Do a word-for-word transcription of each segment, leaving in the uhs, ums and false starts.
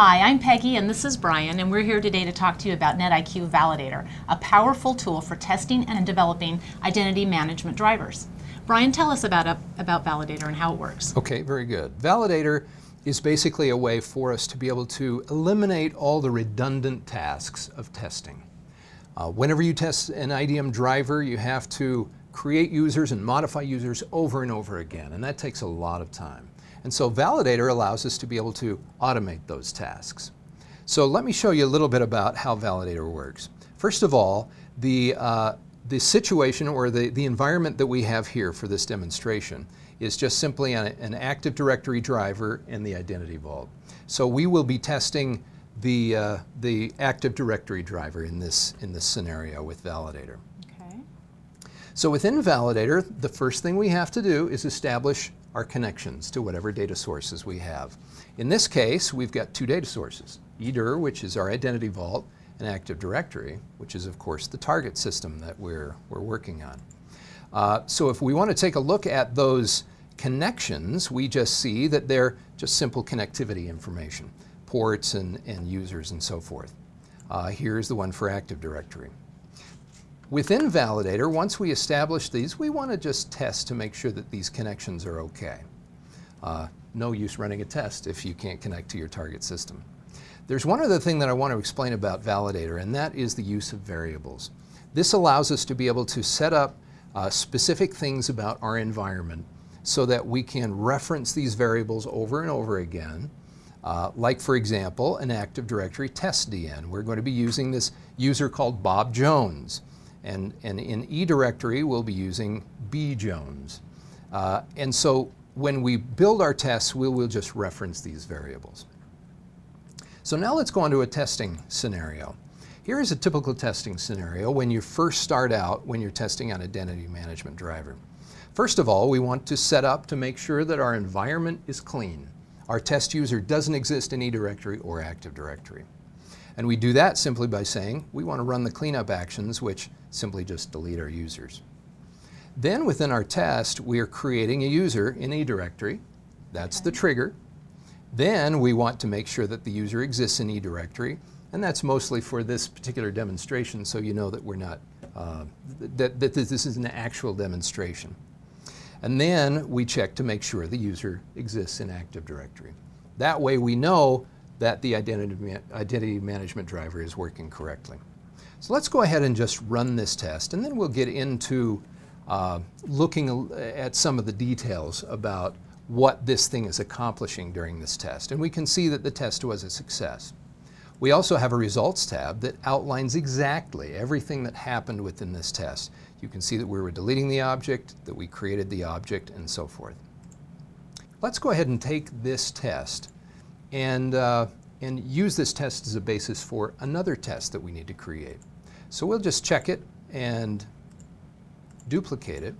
Hi, I'm Peggy and this is Brian, and we're here today to talk to you about NetIQ Validator, a powerful tool for testing and developing identity management drivers. Brian, tell us about, about Validator and how it works. Okay, very good. Validator is basically a way for us to be able to eliminate all the redundant tasks of testing. Uh, whenever you test an I D M driver, you have to create users and modify users over and over again, and that takes a lot of time. And so Validator allows us to be able to automate those tasks. So let me show you a little bit about how Validator works. First of all, the, uh, the situation or the, the environment that we have here for this demonstration is just simply an, an Active Directory driver in the Identity Vault. So we will be testing the, uh, the Active Directory driver in this, in this scenario with Validator. Okay. So within Validator, the first thing we have to do is establish our connections to whatever data sources we have. In this case, we've got two data sources, eDir, which is our Identity Vault, and Active Directory, which is of course the target system that we're, we're working on. Uh, so if we want to take a look at those connections, we just see that they're just simple connectivity information, ports and, and users and so forth. Uh, here's the one for Active Directory. Within Validator, once we establish these, we want to just test to make sure that these connections are okay. Uh, no use running a test if you can't connect to your target system. There's one other thing that I want to explain about Validator, and that is the use of variables. This allows us to be able to set up uh, specific things about our environment so that we can reference these variables over and over again. Uh, like, for example, an Active Directory test D N. We're going to be using this user called Bob Jones. And, and in eDirectory, we'll be using B. Jones. Uh, and so when we build our tests, we will just reference these variables. So now let's go on to a testing scenario. Here is a typical testing scenario when you first start out when you're testing an identity management driver. First of all, we want to set up to make sure that our environment is clean. Our test user doesn't exist in eDirectory or Active Directory. And we do that simply by saying we want to run the cleanup actions, which simply just delete our users. Then within our test, we are creating a user in eDirectory. That's the trigger. Then we want to make sure that the user exists in eDirectory, and that's mostly for this particular demonstration, so you know that we're not uh, that, that this is an actual demonstration. And then we check to make sure the user exists in Active Directory. That way we know that the identity, man, identity management driver is working correctly. So let's go ahead and just run this test, and then we'll get into uh, looking at some of the details about what this thing is accomplishing during this test. And we can see that the test was a success. We also have a results tab that outlines exactly everything that happened within this test. You can see that we were deleting the object, that we created the object, and so forth. Let's go ahead and take this test and, uh, and use this test as a basis for another test that we need to create. So we'll just check it and duplicate it.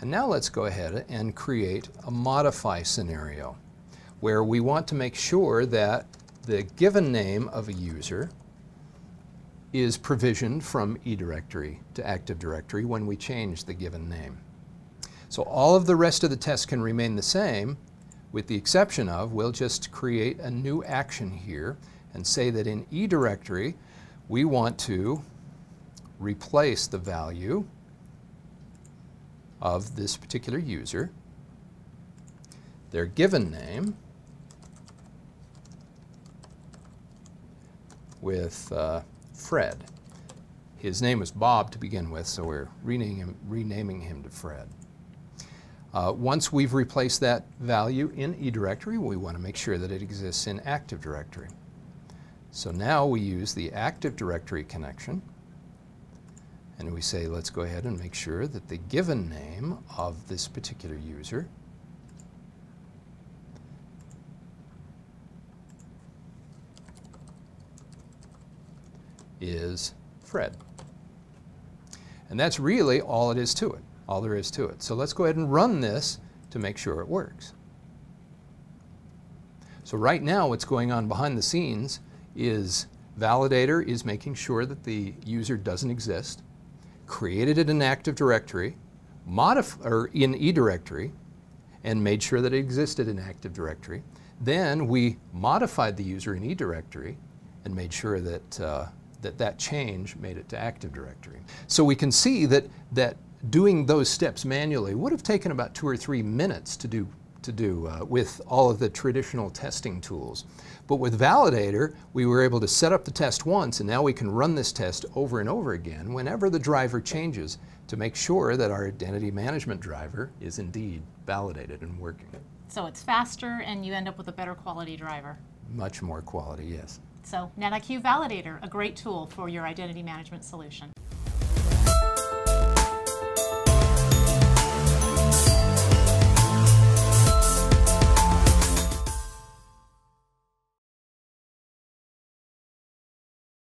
And now let's go ahead and create a modify scenario where we want to make sure that the given name of a user is provisioned from eDirectory to Active Directory when we change the given name. So all of the rest of the tests can remain the same, with the exception of, we'll just create a new action here and say that in eDirectory, we want to replace the value of this particular user, their given name, with uh, Fred. His name was Bob to begin with, so we're renaming him, renaming him to Fred. Uh, once we've replaced that value in eDirectory, we want to make sure that it exists in Active Directory. So now we use the Active Directory connection, and we say, let's go ahead and make sure that the given name of this particular user is Fred. And that's really all it is to it. All there is to it. So let's go ahead and run this to make sure it works. So right now what's going on behind the scenes is Validator is making sure that the user doesn't exist, created it in Active Directory, modif or in eDirectory, and made sure that it existed in Active Directory. Then we modified the user in eDirectory and made sure that, uh, that that change made it to Active Directory. So we can see that, that doing those steps manually would have taken about two or three minutes to do, to do uh, with all of the traditional testing tools. But with Validator, we were able to set up the test once, and now we can run this test over and over again whenever the driver changes to make sure that our identity management driver is indeed validated and working. So it's faster and you end up with a better quality driver. Much more quality, yes. So NetIQ Validator, a great tool for your identity management solution.